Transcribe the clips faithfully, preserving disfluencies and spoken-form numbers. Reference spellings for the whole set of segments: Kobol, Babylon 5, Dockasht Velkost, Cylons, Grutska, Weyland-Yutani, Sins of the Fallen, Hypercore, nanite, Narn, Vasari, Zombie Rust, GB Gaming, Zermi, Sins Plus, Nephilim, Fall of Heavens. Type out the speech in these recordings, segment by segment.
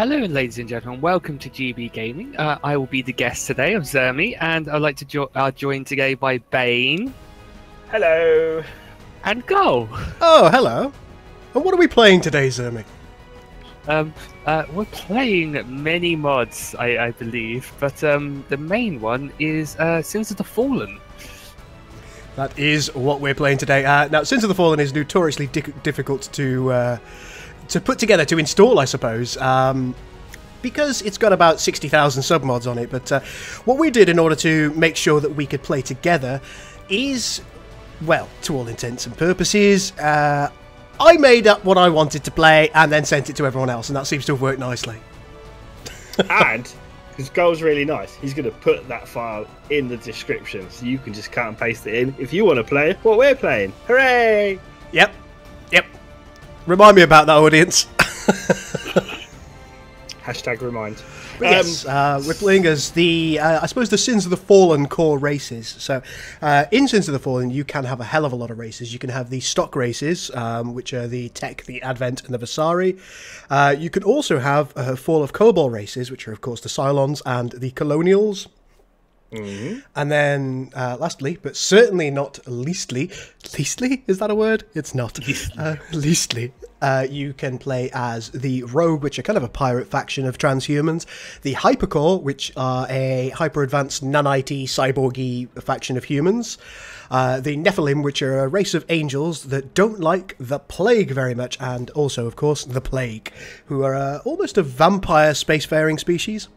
Hello, ladies and gentlemen. Welcome to G B Gaming. Uh, I will be the guest today. I'm Zermi, and I'd like to jo uh, join today by Bane. Hello. And Gull. Oh, hello. And what are we playing today, Zermi? Um, uh, we're playing many mods, I, I believe, but um, the main one is uh, Sins of the Fallen. That is what we're playing today. Uh, now, Sins of the Fallen is notoriously di difficult to... Uh, to put together, to install, I suppose, um, because it's got about sixty thousand submods on it. But uh, what we did in order to make sure that we could play together is, well, to all intents and purposes, uh, I made up what I wanted to play and then sent it to everyone else, and that seems to have worked nicely. And, because Gull's really nice, he's going to put that file in the description, so you can just cut and paste it in if you want to play what we're playing. Hooray! Yep, yep. Remind me about that, audience. Hashtag remind. But yes, um, uh, we're playing as the, uh, I suppose, the Sins of the Fallen core races. So uh, in Sins of the Fallen, you can have a hell of a lot of races. You can have the stock races, um, which are the Tech, the Advent, and the Vasari. Uh, you can also have uh, Fall of Kobol races, which are, of course, the Cylons and the Colonials. Mm-hmm. And then, uh, lastly, but certainly not leastly, leastly, is that a word? It's not. uh, leastly, uh, you can play as the Rogue, which are kind of a pirate faction of transhumans, the Hypercore, which are a hyper-advanced, nanite, cyborgy faction of humans, uh, the Nephilim, which are a race of angels that don't like the plague very much, and also, of course, the Plague, who are uh, almost a vampire spacefaring species.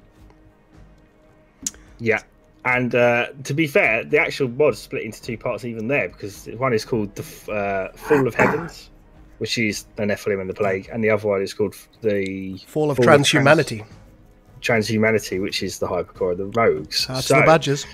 Yeah. And uh, to be fair, the actual mod is split into two parts even there, because one is called the uh, Fall of Heavens, which is the Nephilim and the Plague, and the other one is called the Fall of Fall Transhumanity. Of Trans Transhumanity, which is the Hypercore, the Rogues. That's so, the badges.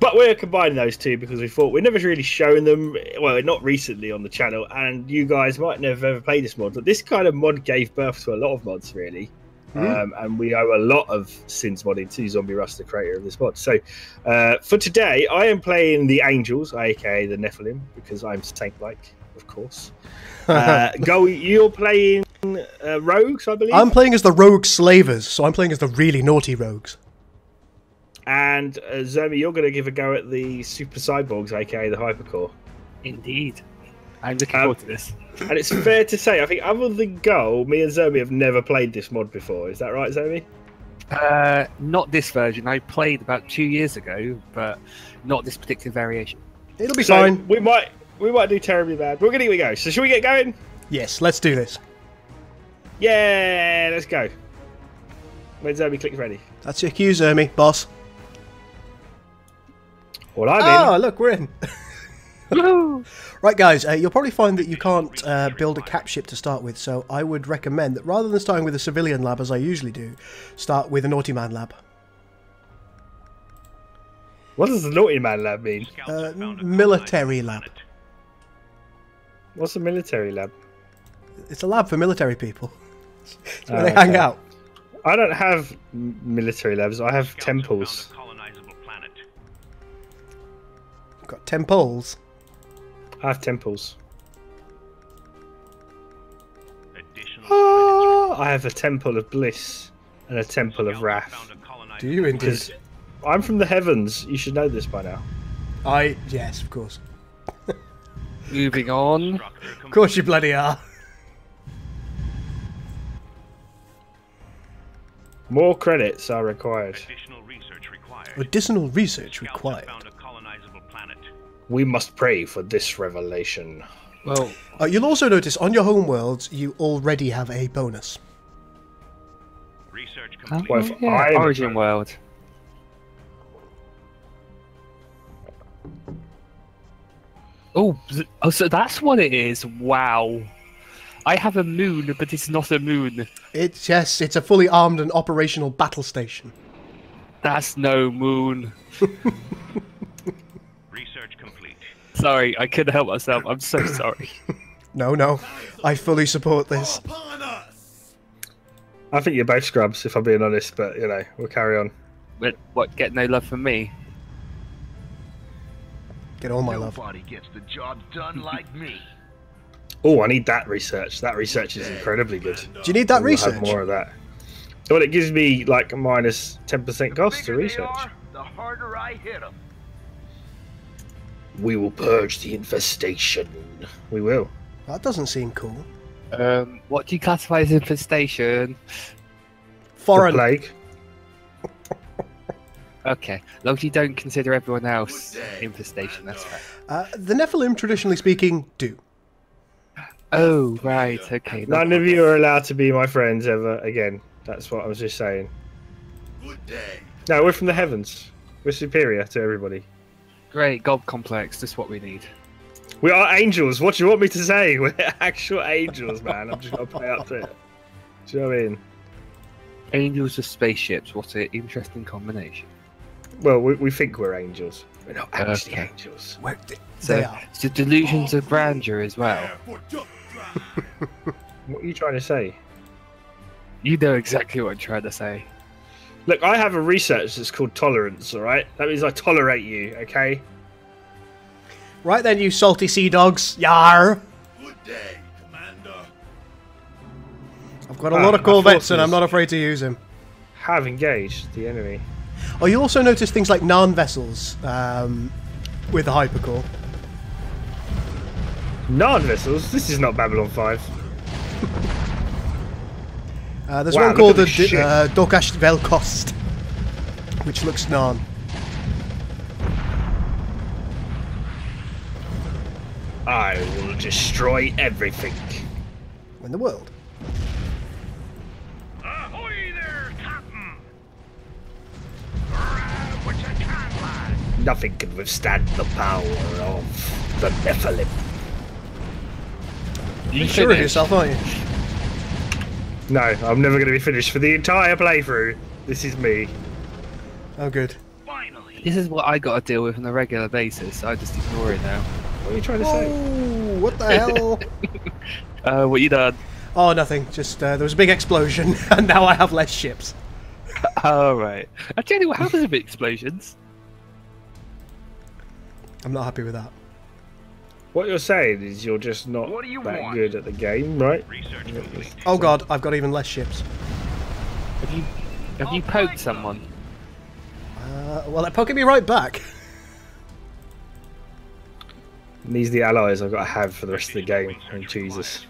But we're combining those two because we thought we've never really shown them, well, not recently on the channel, and you guys might never ever play this mod, but this kind of mod gave birth to a lot of mods, really. Mm. Um, and we owe a lot of Sins modding to Zombie Rust, the creator of this mod. So uh, for today, I am playing the Angels, aka the Nephilim, because I'm tank-like, of course. Uh, Go, you're playing uh, Rogues, I believe? I'm playing as the Rogue Slavers, so I'm playing as the really naughty Rogues. And uh, Zermi, you're going to give a go at the Super Cyborgs, aka the Hypercore. Indeed. I'm looking um, forward to this. And it's fair to say, I think other than Gull, me and Zermi have never played this mod before. Is that right, Zermi? Uh, not this version. I played about two years ago, but not this particular variation. It'll be so fine. We might we might do terribly bad. We're going to go. So should we get going? Yes, let's do this. Yeah, let's go. When Zermi clicks ready. That's your cue, Zermi, boss. Well, I'm in. Oh, look, we're in. Right, guys, uh, you'll probably find that you can't uh, build a cap ship to start with, so I would recommend that rather than starting with a civilian lab, as I usually do, start with a naughty man lab. What does the naughty man lab mean? Uh, military lab. What's a military lab? It's a lab for military people. It's where oh, they okay. hang out. I don't have military labs, I have temples. Got temples. I have temples. Oh, I have a temple of bliss and a temple of wrath. Do you indeed? I'm from the heavens. You should know this by now. I yes, of course. Moving on. Of course you bloody are. More credits are required. Additional research required. Additional research required. We must pray for this revelation. Well, uh, you'll also notice on your homeworlds you already have a bonus. Research complete. Well, if yeah. I'm Origin world. Oh, oh, so that's what it is. Wow. I have a moon, but it's not a moon. It's yes, it's a fully armed and operational battle station. That's no moon. Sorry, I couldn't help myself. I'm so sorry. No, no. I fully support this. I think you're both scrubs, if I'm being honest, but, you know, we'll carry on. But what, get no love from me? Get all my love. Nobody gets the job done like me. Oh, I need that research. That research is incredibly good. Do you need that we'll research? Have more of that. So it gives me like a minus ten percent cost to research. Are, the harder I hit them. We will purge the infestation. We will. That doesn't seem cool. Um, what do you classify as infestation? Foreign. The plague. Okay, as long as you don't consider everyone else infestation, that's right. Uh, the Nephilim, traditionally speaking, do. Oh, right, okay. None of you are allowed to be my friends ever again. That's what I was just saying. Good day. No, we're from the heavens. We're superior to everybody. Great, God complex, that's what we need. We are angels, what do you want me to say? We're actual angels, man. I'm just going to play up to it. Do you know what I mean? Angels with spaceships, what an interesting combination. Well, we, we think we're angels. We're not actually okay. angels. We're de so, they are. So delusions of grandeur as well. What are you trying to say? You know exactly what I'm trying to say. Look, I have a research that's called tolerance, all right? That means I tolerate you, okay? Right then, you salty sea dogs. Yar! Good day, Commander. I've got a ah, lot of Corvettes and I'm not afraid to use them. Have engaged the enemy. Oh, you also notice things like Narn vessels um, with the hypercore. Narn vessels? This is not Babylon five. uh, there's wow, one called the uh, Dockasht Velkost, which looks Narn. I will destroy everything in the world. Nothing can withstand the power of the Nephilim. You're sure of yourself, aren't you? No, I'm never going to be finished for the entire playthrough. This is me. Oh, good. Finally. This is what I got to deal with on a regular basis. So I just ignore it now. What are you trying to say? Oh, what the hell? uh, what you done? Oh, nothing. Just uh, there was a big explosion, and now I have less ships. All right. I tell you what happens with explosions. I'm not happy with that. What you're saying is you're just not you that want? good at the game, right? Research oh god, I've got even less ships. Have you have oh, you poked someone? Uh, well, they're poking me right back. And these are the allies I've got to have for the rest of the game. Oh, Jesus.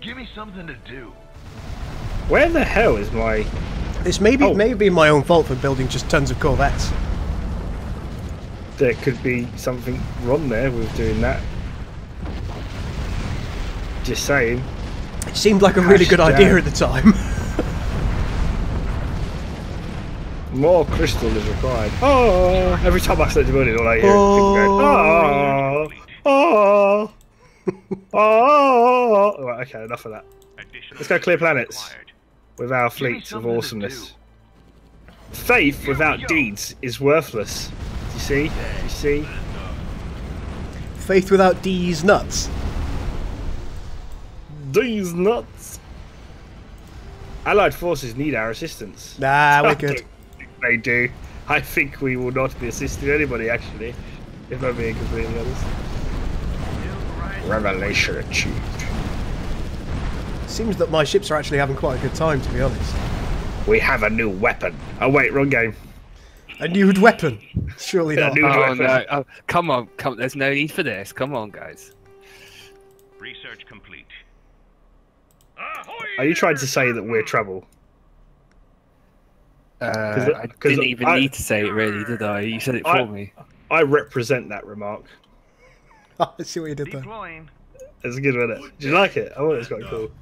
Give me something to do. Where the hell is my... This may be, oh. may be my own fault for building just tons of Corvettes. There could be something wrong there with doing that. Just saying. It seemed like a really Hashed good down. idea at the time. More crystal is required. Oh! Every time I start to build it, all I hear oh. is oh, oh, oh, oh. All right, okay, enough of that. Let's go clear planets with our fleets of awesomeness. Faith without deeds is worthless. You see? You see? Faith without D's nuts. D's nuts. Allied forces need our assistance. Nah, we're good. They do. I think we will not be assisting anybody, actually, if I'm being completely honest. Revelation achieved. Seems that my ships are actually having quite a good time, to be honest. We have a new weapon. Oh wait, wrong game. A nude weapon? Surely not. Nude oh, weapon. No. Oh, come on, come. There's no need for this. Come on, guys. Research complete. Are you trying to say that we're trouble? Uh, I didn't even I, need to say it, really, did I? You said it for I, me. I represent that remark. I see what you did there. It's a good one, isn't it? Do you like it? I thought it was quite cool.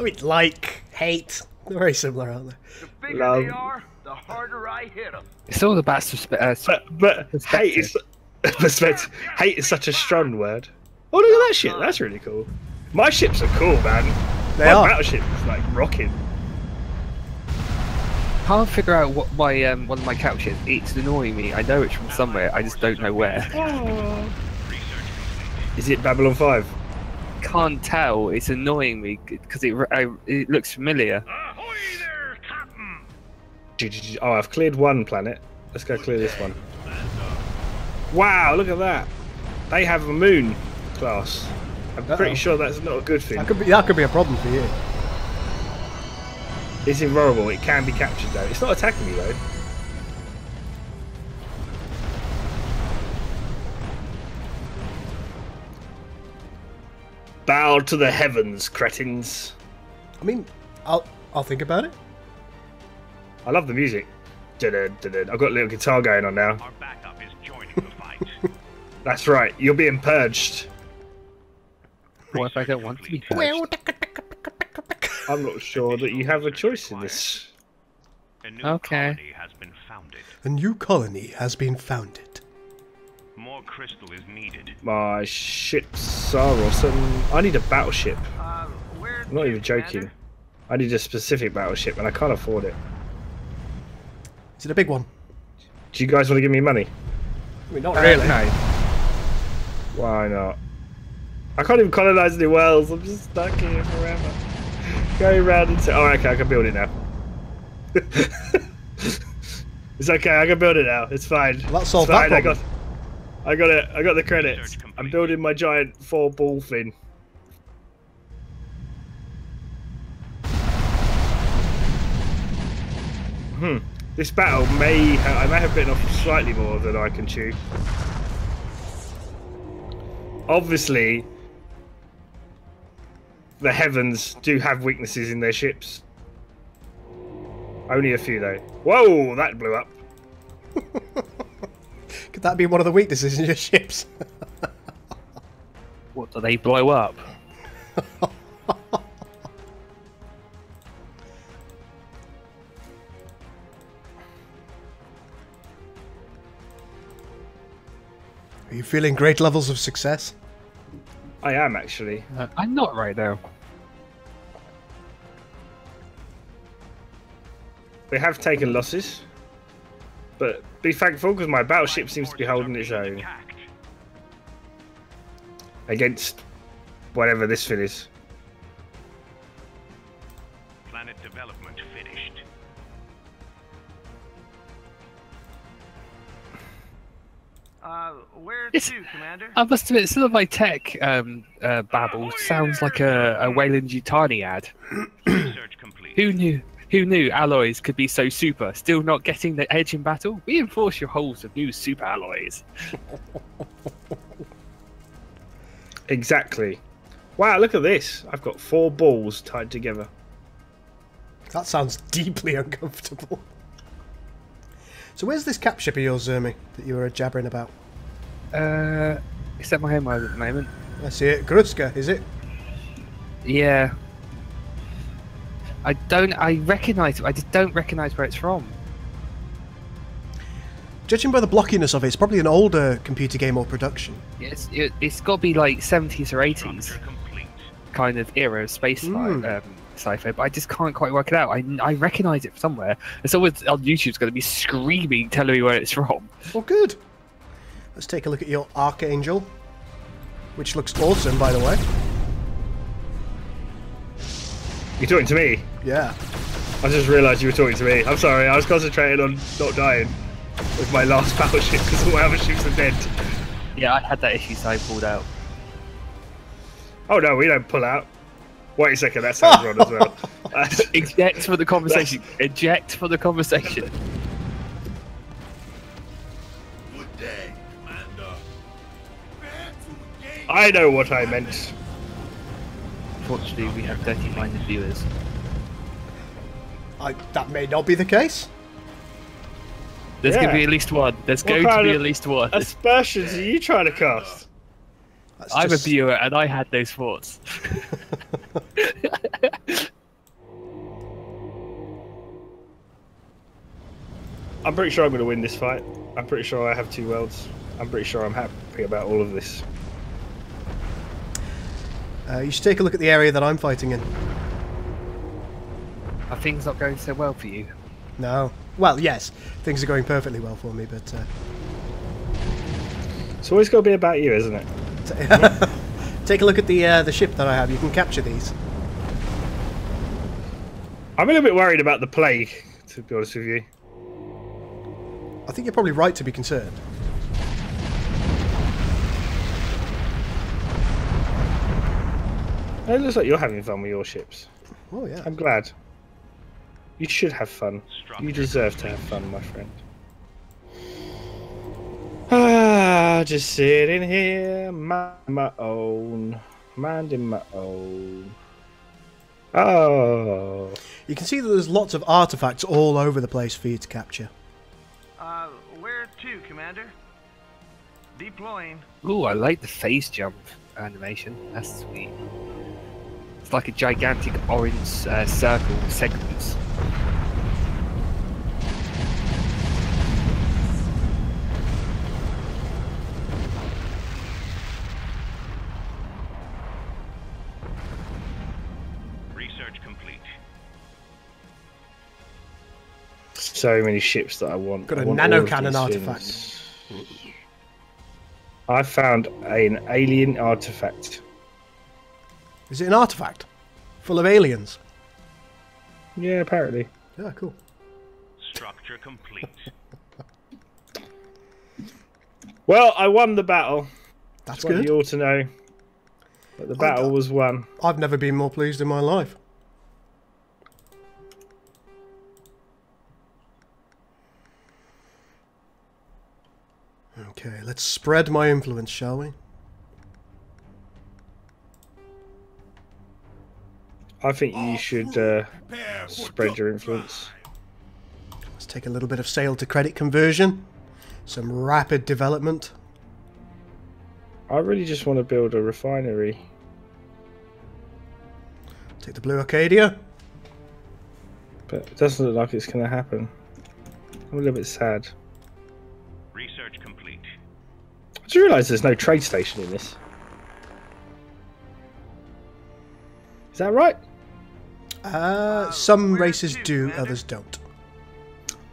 I mean, like, hate. They're very similar, aren't they? The bigger Love. they are, the harder I hit them. It's all about suspe uh, but, but perspective. But hate is, perspective. hate is such a strong word. Oh, look at that ship. That's really cool. My ships are cool, man. They My are. battleship is, like, rocking. I can't figure out what my um, one of my couch is. It's annoying me. I know it's from somewhere. I just don't know where. Oh. Is it Babylon five? Can't tell. It's annoying me because it I, it looks familiar. Ahoy there, Captain! Oh, I've cleared one planet. Let's go clear this one. Wow, look at that. They have a moon class. I'm Uh-oh. pretty sure that's not a good thing. That could be, that could be a problem for you. It's invulnerable. It can be captured though. It's not attacking me though. Bow to the heavens, cretins. I mean, I'll I'll think about it. I love the music. Da-da-da-da. I've got a little guitar going on now. Our backup is joining the fight. That's right. You're being purged. What if I don't want to be purged? I'm not sure that you have a choice in this. A new okay. colony has been founded. A new colony has been founded. More crystal is needed. My ships are awesome. I need a battleship. Uh, I'm not even joking. Matter? I need a specific battleship and I can't afford it. Is it a big one? Do you guys want to give me money? I mean, not really. No. Why not? I can't even colonize any worlds. I'm just stuck here forever. Going round into. Oh, okay, I can build it now. It's okay, I can build it now. It's fine. Well, that's all it's fine. That I got. I got it. I got the credits. I'm building my giant four ball thing. Hmm. This battle may have, I may have bitten off slightly more than I can chew. Obviously, the heavens do have weaknesses in their ships. Only a few though. Whoa, that blew up. Could that be one of the weaknesses in your ships? What, do they blow up? Are you feeling great levels of success? I am actually. Uh, I'm not right now. They have taken losses, but be thankful because my battleship seems to be holding its own against whatever this thing is. Planet development finished. Uh, where it's, to, Commander? I must admit, some of my tech um, uh, babble sounds like a, a Weyland-Yutani ad. Research complete. Who knew? Who knew alloys could be so super? Still not getting the edge in battle? Reinforce your hulls with new super alloys. Exactly. Wow, look at this. I've got four balls tied together. That sounds deeply uncomfortable. So where's this cap ship of yours, Zermi, that you were jabbering about? Uh, it's at my home island at the moment. I see it. Grutska, is it? Yeah. I don't... I recognise it. I just don't recognise where it's from. Judging by the blockiness of it, it's probably an older computer game or production. It's, it, it's got to be like seventies or eighties kind of era of space mm. life. Um, sci-fi, but I just can't quite work it out. I, I recognise it from somewhere. It's always on YouTube's going to be screaming, telling me where it's from. Well, good. Let's take a look at your Archangel, which looks awesome, by the way. You're talking to me? Yeah. I just realised you were talking to me. I'm sorry. I was concentrating on not dying with my last battleship because all my other ships are dead. Yeah, I had that issue, so I pulled out. Oh no, we don't pull out. Wait a second, that sounds wrong as well. Eject for the conversation. Eject for the conversation. Good day, Commander. I know what I meant. Unfortunately, we have dirty-minded viewers. I, that may not be the case. There's yeah. going to be at least one. There's what going to be at least one. Aspersions are you trying to cast? That's I'm just... a viewer, and I had those thoughts. I'm pretty sure I'm going to win this fight. I'm pretty sure I have two worlds. I'm pretty sure I'm happy about all of this. Uh, you should take a look at the area that I'm fighting in. Are things not going so well for you? No. Well, yes. Things are going perfectly well for me, but... Uh... It's always got to be about you, isn't it? Take a look at the uh, the ship that I have. You can capture these. I'm a little bit worried about the plague, to be honest with you. I think you're probably right to be concerned. It looks like you're having fun with your ships. Oh yeah. I'm glad. You should have fun. You deserve to have fun, my friend. Ah, just sitting here, minding my own, minding my own. Oh. You can see that there's lots of artifacts all over the place for you to capture. Uh, where to, Commander? Deploying. Ooh, I like the phase jump animation. That's sweet. It's like a gigantic orange uh, circle with segments. Research complete. So many ships that I want. Got a nano cannon artifact. I found an alien artifact. Is it an artifact? Full of aliens? Yeah, apparently. Yeah, cool. Structure complete. Well, I won the battle. That's, That's good. What you ought to know. But the battle I've, was won. I've never been more pleased in my life. Okay, let's spread my influence, shall we? I think you should uh, spread your influence. Let's take a little bit of sale to credit conversion. Some rapid development. I really just want to build a refinery. Take the blue Arcadia. But it doesn't look like it's going to happen. I'm a little bit sad. Research complete. Did you realise there's no trade station in this? Is that right? Uh, some races do, others don't.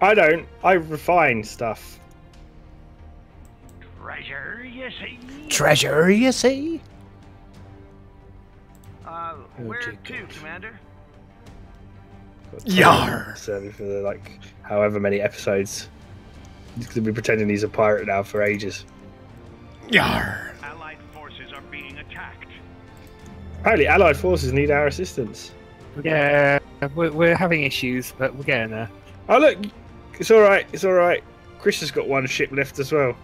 I don't. I refine stuff. Treasure, you see? Treasure, you see? Uh, where oh, to, Commander? Yar! Certainly for the, like, however many episodes. He's going to be pretending he's a pirate now for ages. Yar! Allied forces are being attacked. Apparently, Allied forces need our assistance. Yeah, we're, we're having issues, but we're getting there. Oh, look! It's alright, it's alright. Chris has got one ship left as well.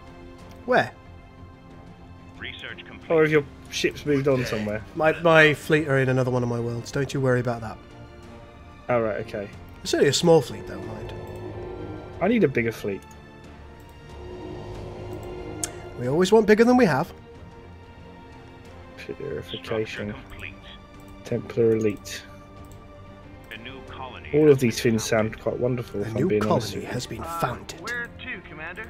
Where? Research complete. Or have your ships moved on somewhere? My, my fleet are in another one of my worlds, don't you worry about that. Alright, oh, okay. It's only a small fleet, though, mind. I need a bigger fleet. We always want bigger than we have. Purification. Templar Elite. A new colony. All of these things sound quite wonderful. A new colony has been founded. Uh, where to, Commander?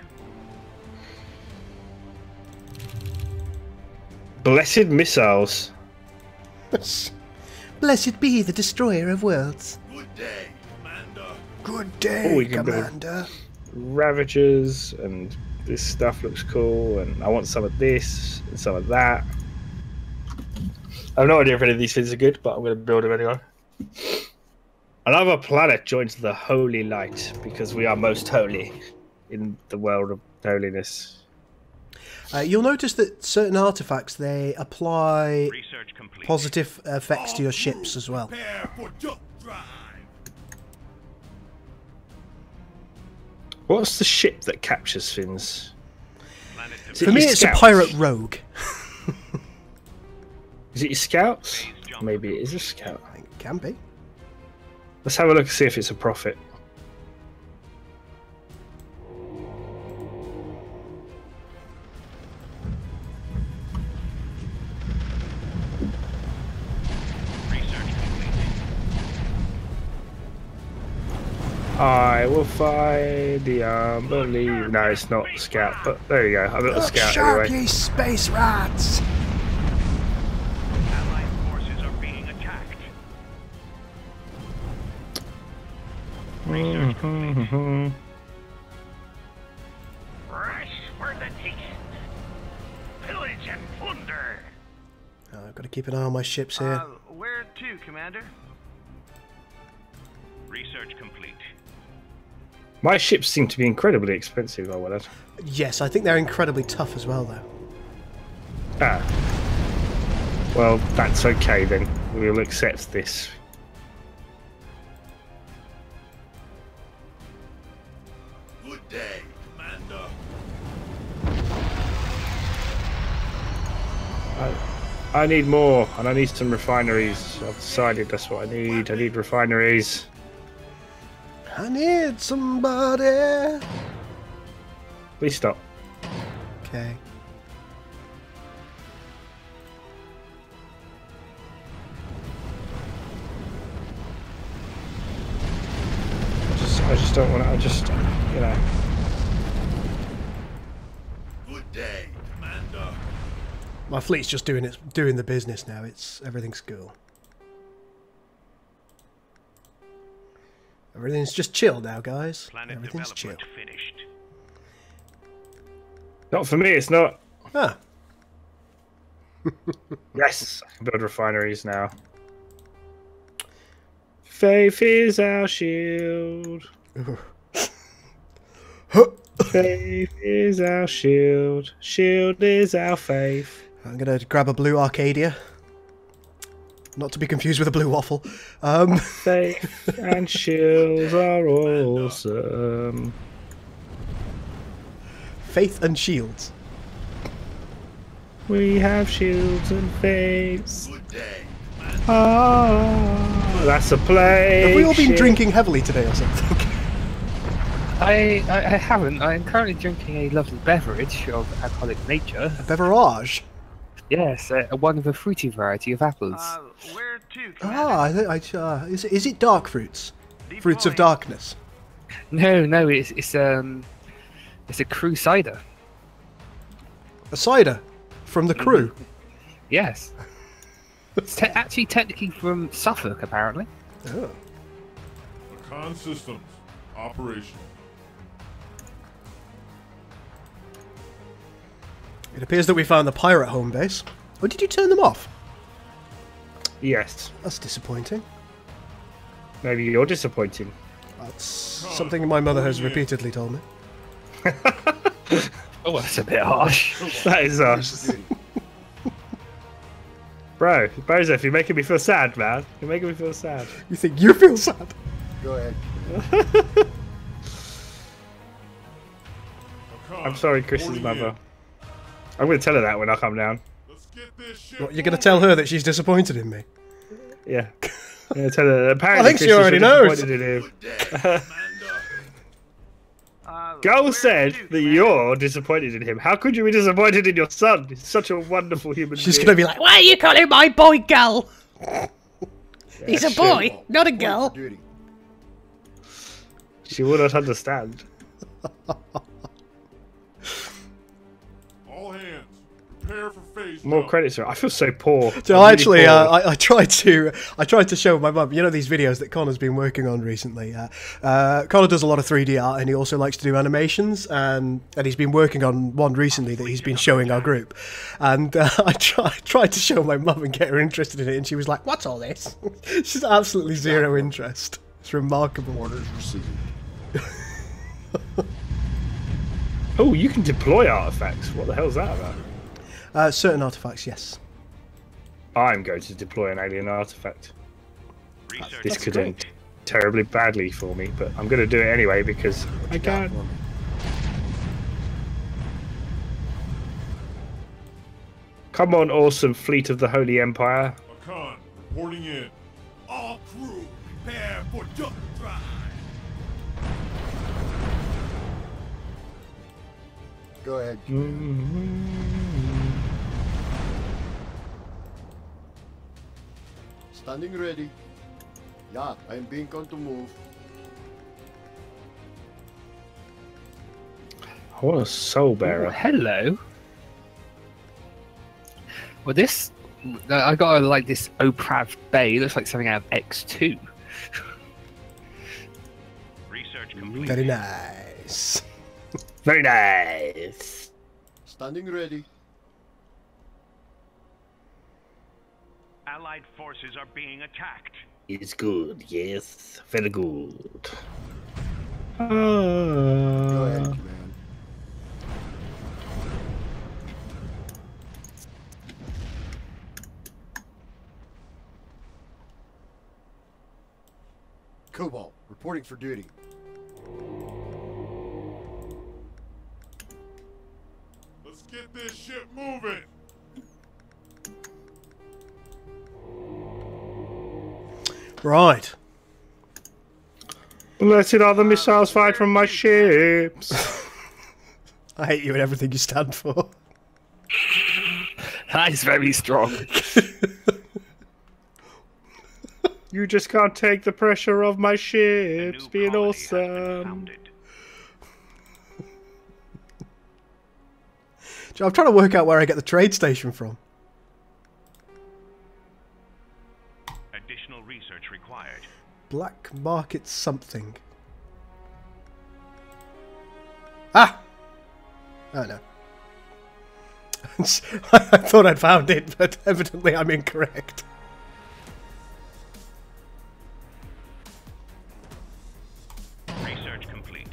Blessed missiles. Blessed be the destroyer of worlds. Good day, Commander. Good day, oh, Commander. Ravagers and this stuff looks cool, and I want some of this and some of that. I have no idea if any of these things are good, but I'm going to build them anyway. Another planet joins the holy light, because we are most holy in the world of holiness. Uh, you'll notice that certain artifacts, they apply positive effects to your ships as well. What's the ship that captures things? For me, it's a pirate rogue. Is it your scouts? Maybe it is a scout. I think it can be. Let's have a look and see if it's a prophet. I will find the unbelievable. Um, no, it's not a scout, but there you go. I've got a scout anyway. Look sharp, ye space rats! Allied forces are being attacked. Research complete. Rush for the teeth. Pillage and plunder. Oh, I've got to keep an eye on my ships here. Uh, where to, Commander? Research complete. My ships seem to be incredibly expensive, I would add. Yes, I think they're incredibly tough as well, though. Ah. Well, that's okay then. We'll accept this. I, I need more, and I need some refineries. I've decided that's what I need. I need refineries. I need somebody. Please stop. Okay. I just, I just don't want to. I just, you know. Good day, Commander. My fleet's just doing it's doing the business now. It's everything's cool. Everything's just chill now, guys. Planet everything's chill. Finished. Not for me. It's not. Ah. Yes, I can build refineries now. Faith is our shield. Faith is our shield. Shield is our faith. I'm gonna grab a blue Arcadia. Not to be confused with a blue waffle. Um. Faith and shields are awesome. Faith and shields. We have shields and faiths. Ah, that's a play. Have we all been shield. drinking heavily today or something? I, I I haven't. I'm currently drinking a lovely beverage of alcoholic nature. A beverage? Yes, uh, one of a fruity variety of apples. Uh, where to, ah, I, I, uh, is, is it dark fruits? Deep fruits point. of darkness? No, no, it's it's um, it's a crew cider. A cider from the crew. Yes. It's te actually technically from Suffolk, apparently. Oh. Recon systems operational. It appears that we found the pirate home base. Or did you turn them off? Yes. That's disappointing. Maybe you're disappointing. That's something my mother has repeatedly told me. Oh, that's a bit harsh. That is harsh. Bro, Bozef, you're making me feel sad, man. You're making me feel sad. You think you feel sad? Go ahead. I'm sorry, Chris's mother. I'm going to tell her that when I come down. Let's get this shit what, you're going to tell her that she's disappointed in me? Yeah. I'm going to tell her that apparently I think Chris she already knows. uh, Gull said you, that you're disappointed in him. How could you be disappointed in your son? He's such a wonderful human she's being. She's going to be like, why are you calling my boy Gull? He's yeah, a boy, will. not a girl. She will not understand. More credits. I feel so poor. So really actually, poor. Uh, I, I tried to, I tried to show my mum. You know these videos that Connor's been working on recently. Uh, uh, Connor does a lot of three D art, and he also likes to do animations. And and he's been working on one recently that he's been showing our group. And uh, I, try, I tried to show my mum and get her interested in it, and she was like, "What's all this?" She's absolutely zero interest. It's remarkable. Orders received. Oh, you can deploy artifacts. What the hell's that about? Uh, certain artifacts, yes. I'm going to deploy an alien artifact. Research. This could end terribly badly for me, but I'm going to do it anyway because I can. Come on, awesome fleet of the Holy Empire. Akan, reporting in. All crew, prepare for jump drive. Go ahead. Mm-hmm. Standing ready. Yeah, I am being called to move. I want a soul bearer. Oh, hello. Well, this I got like this Oprav Bay. It looks like something out of X two. Research complete. Very nice. Very nice. Standing ready. Allied forces are being attacked. It's good, yes. Very good. Uh, Go ahead, man. Cobalt, reporting for duty. Let's get this ship moving. Right. Letting other missiles fired from my ships. I hate you and everything you stand for. That is very strong. You just can't take the pressure of my ships being awesome. I'm trying to work out where I get the trade station from. Additional research required. Black market something. Ah! Oh no. I thought I'd found it, but evidently I'm incorrect. Research complete.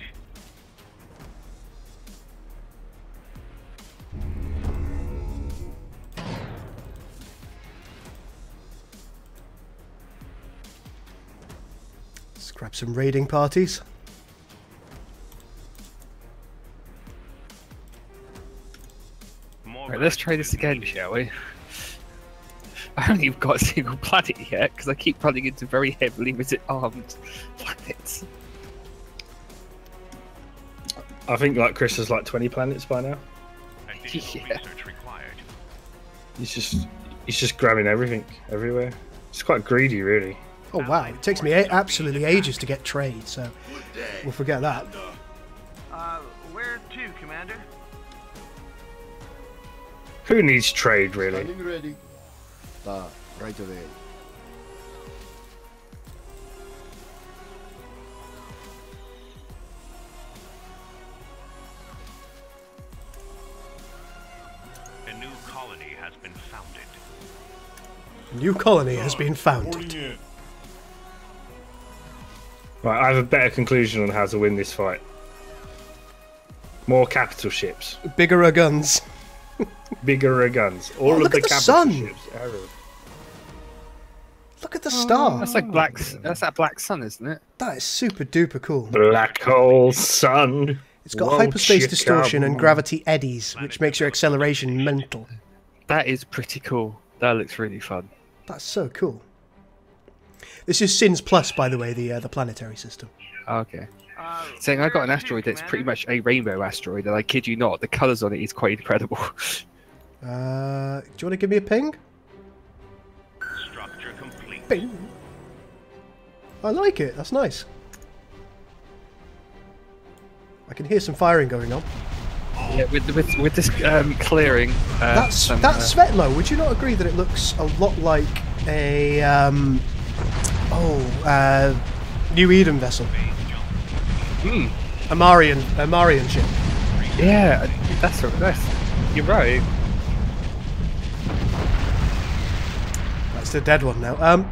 Let's grab some raiding parties. Right, let's try this again, shall we? I haven't even got a single planet yet, because I keep running into very heavily armed planets. I think, like, Chris has, like, twenty planets by now. Yeah. He's just, he's just grabbing everything, everywhere. It's quite greedy, really. Oh, wow. It takes me absolutely ages to get trade, so we'll forget that. Uh, where to, Commander? Who needs trade, really? Standing ready. Ah, right away. A new colony has been founded. A new colony has been founded. Right, I have a better conclusion on how to win this fight. More capital ships. Bigger guns. Bigger guns. All oh, of the, the capital ships. Look at the star. That's like black. That's that black sun, isn't it? That is super duper cool. Black hole sun. It's got Won't hyperspace distortion and gravity eddies, which makes your acceleration mental. That is pretty cool. That looks really fun. That's so cool. This is Sins Plus, by the way, the uh, the planetary system. Okay. Saying I got an asteroid that's pretty much a rainbow asteroid, and I kid you not, the colours on it is quite incredible. Uh, do you want to give me a ping? Structure complete. Ping. I like it. That's nice. I can hear some firing going on. Yeah, with with, with this um, clearing. Uh, that's some, that uh, Svetlo. Would you not agree that it looks a lot like a um, oh uh, New Eden vessel? Mm. A Marian, a Marian ship. Yeah, that's right. That's, you're right. That's the dead one now. Um.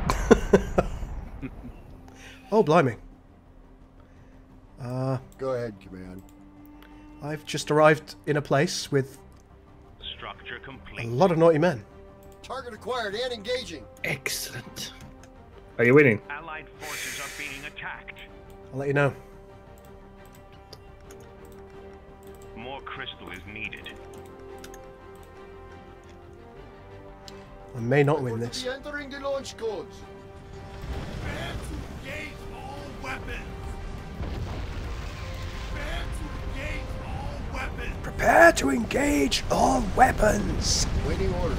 Oh, blimey. Uh, Go ahead, Command. I've just arrived in a place with structure complete. A lot of naughty men. Target acquired and engaging. Excellent. Are you winning? Allied forces are being attacked. I'll let you know. More crystal is needed. I may not win this. Be entering the launch codes. Prepare to engage all weapons. Prepare to engage all weapons. Prepare to engage all weapons. Waiting order.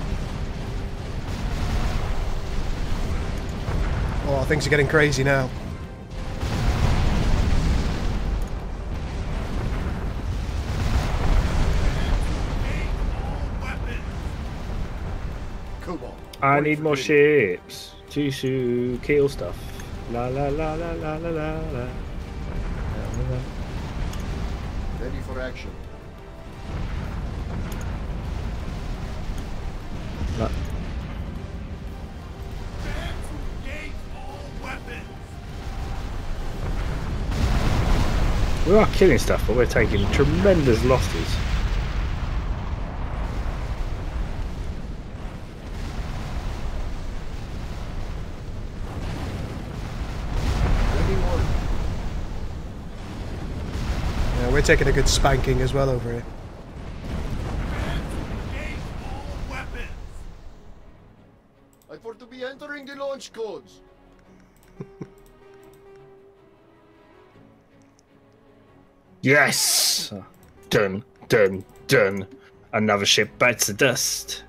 Oh, things are getting crazy now. I need more ships to kill stuff. La la la la la la la la. Ready for action. La. We are killing stuff, but we're taking tremendous losses. We're taking a good spanking as well over here. I want to be entering the launch codes. Yes! Oh. Dun, dun, dun. Another ship bites the dust.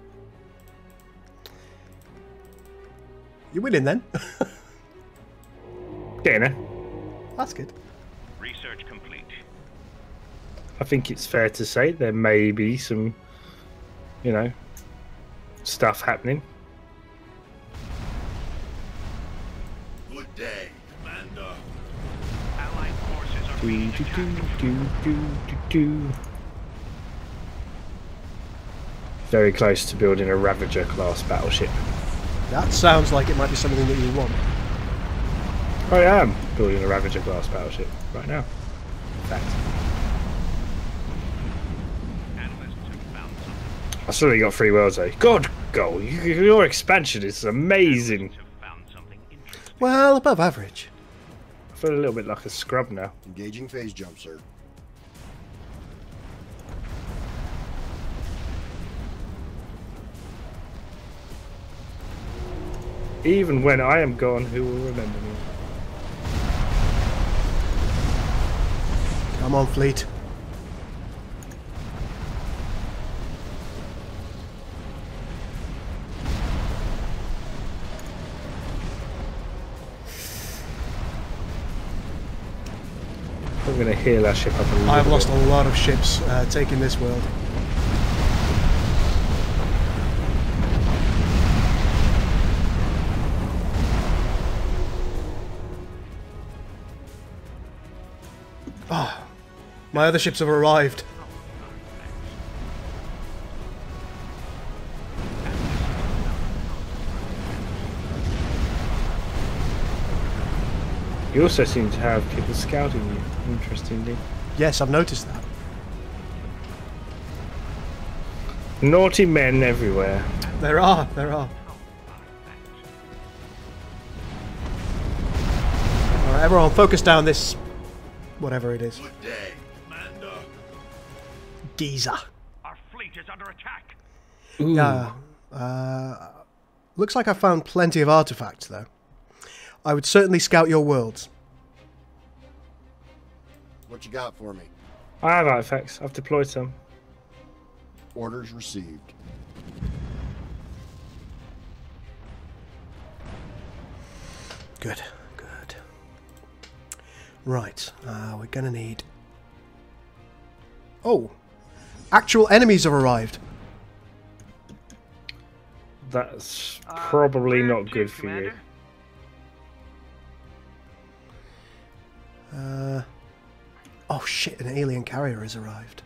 You're winning then. Getting it. That's good. Research complete. I think it's fair to say there may be some, you know, stuff happening. Good day, Commander. Allied forces are do, do, do, do, do, do. Very close to building a Ravager class battleship. That sounds like it might be something that you want. I am building a Ravager class battleship right now. In fact, I still only got three worlds though. God, goal! Your expansion is amazing. Well, above average. I feel a little bit like a scrub now. Engaging phase jump, sir. Even when I am gone, who will remember me? Come on, fleet. I'm going to heal our ship up a little I've bit. lost a lot of ships uh, taking this world. My other ships have arrived. You also seem to have people scouting you, interestingly. Yes, I've noticed that. Naughty men everywhere. There are, there are. Alright, everyone, focus down this... whatever it is. Giza. Our fleet is under attack. Yeah. Uh, looks like I found plenty of artifacts, though. I would certainly scout your worlds. What you got for me? I have artifacts. I've deployed some. Orders received. Good. Good. Right. Uh, we're gonna need. Oh. Actual enemies have arrived. That's probably uh, not good for you. Uh, oh shit, an alien carrier has arrived.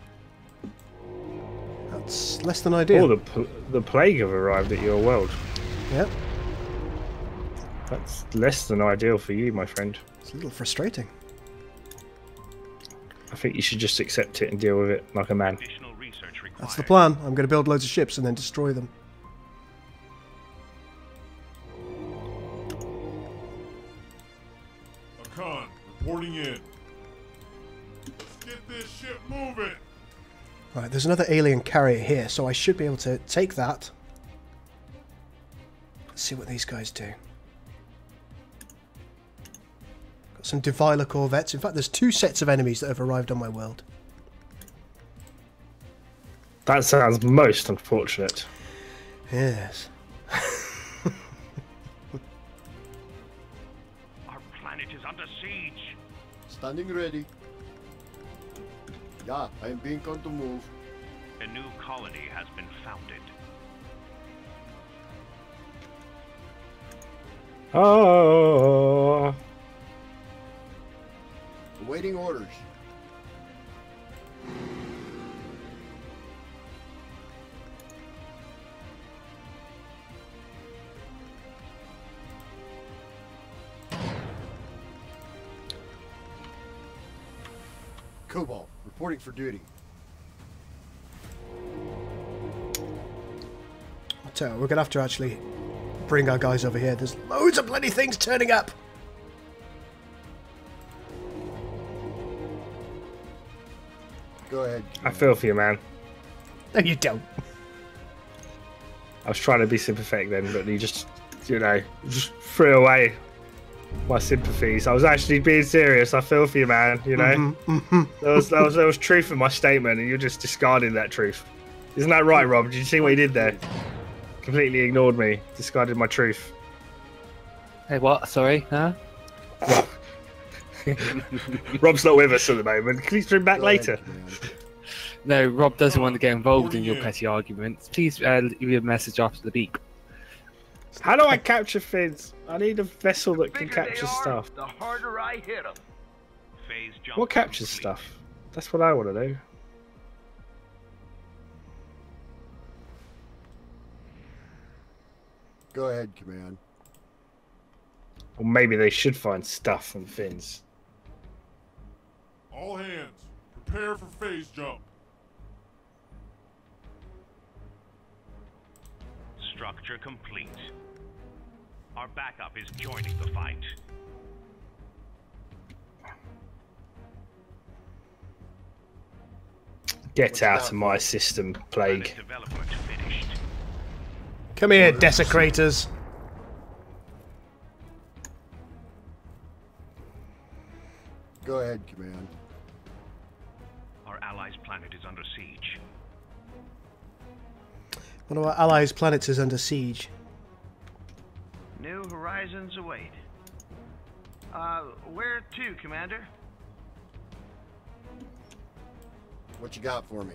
That's less than ideal. Oh, the, pl the plague have arrived at your world. Yep. That's less than ideal for you, my friend. It's a little frustrating. I think you should just accept it and deal with it like a man. That's the plan. I'm going to build loads of ships and then destroy them. Akan, reporting in. Let's get this ship moving. Right, there's another alien carrier here, so I should be able to take that. Let's see what these guys do. Some Deviler corvettes. In fact, there's two sets of enemies that have arrived on my world. That sounds most unfortunate. Yes. Our planet is under siege. Standing ready. Yeah, I'm being called to move. A new colony has been founded. Oh. Awaiting orders. Cobalt, reporting for duty. I'll tell you, we're going to have to actually bring our guys over here. There's loads of bloody things turning up. Go ahead. I feel for you, man. No, you don't. I was trying to be sympathetic then, but you just, you know, just threw away my sympathies. I was actually being serious. I feel for you, man. You know, mm-hmm, mm-hmm. There was, there was there was truth in my statement, and you're just discarding that truth. Isn't that right, Rob? Did you see what he did there? Completely ignored me. Discarded my truth. Hey, what? Sorry, huh? Rob. Rob's not with us at the moment. Please bring him back later. No, Rob doesn't want to get involved in your petty arguments. Please uh, leave me a message after the beep. How do I capture fins? I need a vessel that can capture stuff. The harder I hit them. What captures stuff? That's what I want to do. Go ahead, command. Or maybe they should find stuff on fins. All hands, prepare for phase jump. Structure complete. Our backup is joining the fight. Get What's out of my system, plague. Come here, desecrators. Go ahead, command. Our allies' planet is under siege. One of our allies' planets is under siege. New horizons await. Uh, where to, Commander? What you got for me?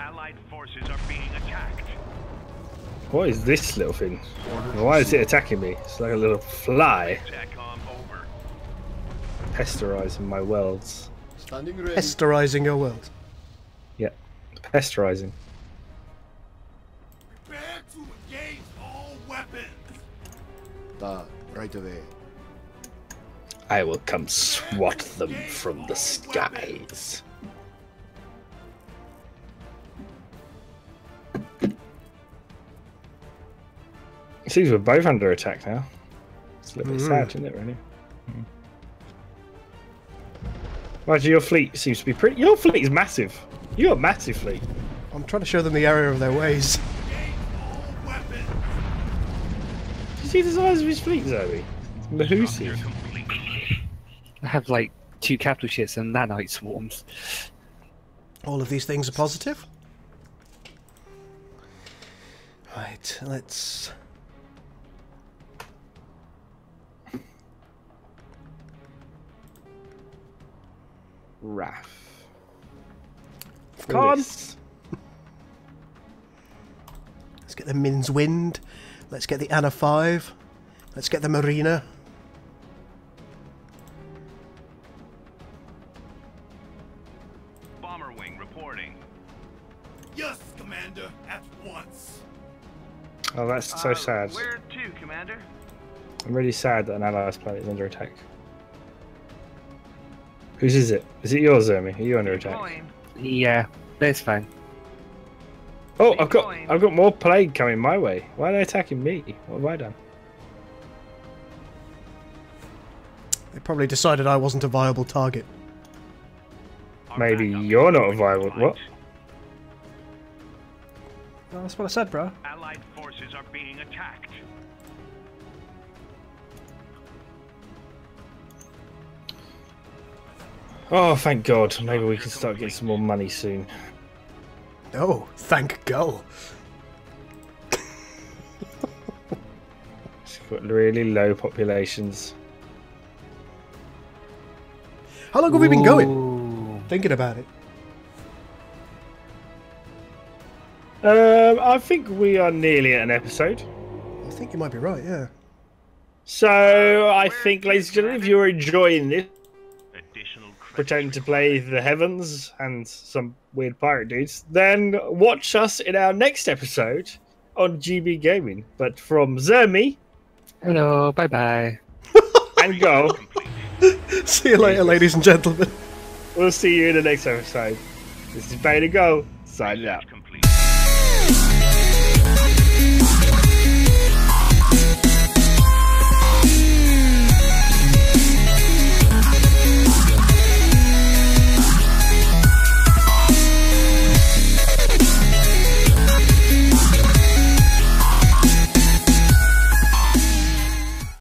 Allied forces are being attacked. What is this little thing? Why is it attacking me? It's like a little fly. Pesterizing my worlds. Pesterizing your world. Yeah, pesterizing. Ah, right away. I will come swat them from the skies. It seems we're both under attack now. It's a little bit mm. sad, isn't it, really? Mm. Roger, your fleet seems to be pretty. Your fleet is massive. You're a massive fleet. I'm trying to show them the error of their ways. See the size of his fleet, Zoe. Mahusi. I have like two capital ships and nanite swarms. All of these things are positive. Right, let's. Raph. Cons. Let's get the Min's Wind. Let's get the Anna five. Let's get the Marina. Bomber wing reporting. Yes, Commander, at once. Oh, that's so uh, sad. Where to, Commander? I'm really sad that an allies planet is under attack. Whose is it? Is it yours, Ermi? Are you under attack? Going. Yeah, that's fine. Oh, I've got I've got more plague coming my way. Why are they attacking me? What have I done? They probably decided I wasn't a viable target. Maybe you're not a viable. What? No, that's what I said, bro. Allied forces are being attacked. Oh, thank God! Maybe we can start getting some more money soon. Oh, thank God. It's got really low populations. How long have Ooh. we been going? Thinking about it. Um, I think we are nearly at an episode. I think you might be right, yeah. So, I think, ladies and gentlemen, if you're enjoying this, pretend to play the heavens and some weird pirate dudes, then watch us in our next episode on G B Gaming. But from Zermi, hello, bye bye, and go. See you later, ladies and gentlemen. We'll see you in the next episode. This is Beta Go, signing out.